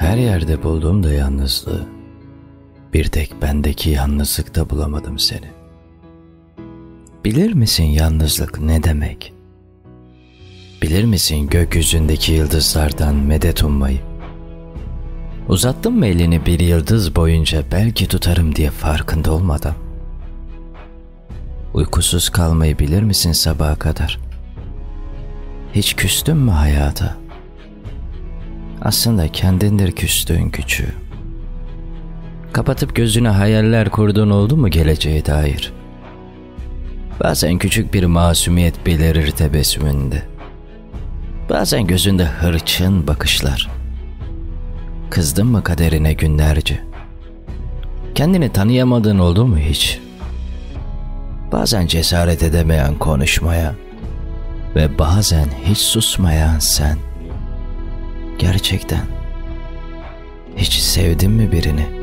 Her yerde buldum da yalnızlığı, bir tek bendeki yalnızlıkta bulamadım seni. Bilir misin yalnızlık ne demek? Bilir misin gökyüzündeki yıldızlardan medet ummayı? Uzattım mı elini bir yıldız boyunca belki tutarım diye farkında olmadan? Uykusuz kalmayı bilir misin sabaha kadar? Hiç küstün mü hayata? Aslında kendindir küstüğün küçüğü. Kapatıp gözüne hayaller kurduğun oldu mu geleceğe dair? Bazen küçük bir masumiyet belirir tebessümünde. Bazen gözünde hırçın bakışlar. Kızdın mı kaderine günlerce? Kendini tanıyamadığın oldu mu hiç? Bazen cesaret edemeyen konuşmaya ve bazen hiç susmayan sen. Gerçekten hiç sevdin mi birini?